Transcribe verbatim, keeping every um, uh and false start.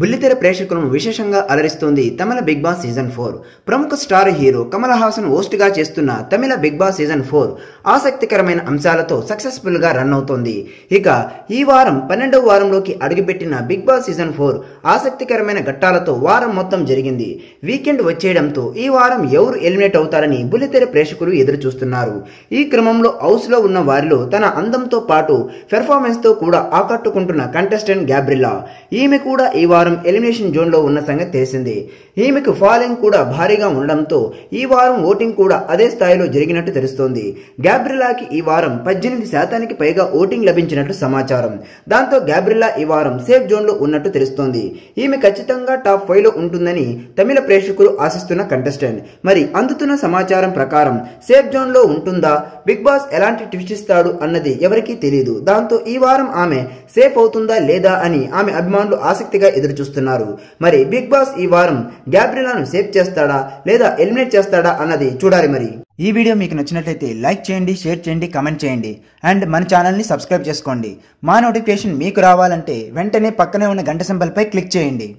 బుల్లితెర ప్రేక్షకులను విశేషంగా అలరిస్తోంది తమిళ బిగ్ బాస్ సీజన్ ఫోర్. ప్రముఖ స్టార్ హీరో కమల్ హాసన్ హోస్ట్గా చేస్తున్న తమిళ బిగ్ బాస్ సీజన్ ఫోర్ ఆసక్తికరమైన అంశాలతో సక్సెస్ఫుల్గా రన్ అవుతోంది. ఇక ఈ వారం పన్నెండవ వారంలోకి అడుగుపెట్టిన బిగ్ బాస్ సీజన్ ఫోర్ ఆసక్తికరమైన ఘట్టాలతో వారం మొత్తం జరిగింది. వీకెండ్ వచ్చేయడంతో ఈ వారం ఎవరు ఎలిమినేట్ అవుతారని బుల్లితెర ప్రేక్షకులు ఎదురు చూస్తున్నారు. ఈ క్రమంలో హౌస్లో ఉన్న వారిలో తన అందంతో పాటు పెర్ఫార్మెన్స్తో కూడా ఆకట్టుకుంటున్న కంటెస్టెంట్ గాబ్రిల్లా. ఈమె కూడా ఈ ఎలిమినేషన్ జోన్ లో ఉన్న సంగతి తెలిసింది. ఈమెకు ఫాలోయింగ్ కూడా భారీగా ఉండడంతో ఈ వారం ఓటింగ్ కూడా అదే స్థాయిలో జరిగినట్టు తెలుస్తోంది. గాబ్రిల్లాకి ఈ వారం పద్దెనిమిది శాతానికి పైగా ఓటింగ్ లభించినట్లు సమాచారం. దాంతో గాబ్రిల్లా ఈ వారం సేఫ్ జోన్ లో ఉన్నట్టు తెలుస్తోంది. ఈమె ఖచ్చితంగా టాప్ ఫైవ్ లో ఉంటుందని తమిళ ప్రేక్షకులు ఆశిస్తున్న కంటెస్టెంట్. మరి అందుతున్న సమాచారం ప్రకారం సేఫ్ జోన్ లో ఉంటుందా, బిగ్ బాస్ ఎలాంటి ట్విస్ట్ ఇస్తాడు అన్నది ఎవరికీ తెలియదు. దాంతో ఈ వారం ఆమె సేఫ్ అవుతుందా లేదా అని ఆమె అభిమానులు ఆసక్తిగా ఎదురు చూస్తున్నారు. మరి బిగ్ బాస్ ఈ వారం గాబ్రిల్లాను సేఫ్ చేస్తాడా లేదా ఎలిమినేట్ చేస్తాడా అన్నది చూడాలి. మరి ఈ వీడియో మీకు నచ్చినట్లయితే లైక్ చేయండి, షేర్ చేయండి, కామెంట్ చేయండి అండ్ మన ఛానల్ని సబ్స్క్రైబ్ చేసుకోండి. మా నోటిఫికేషన్ మీకు రావాలంటే వెంటనే పక్కనే ఉన్న గంట సింబల్పై క్లిక్ చేయండి.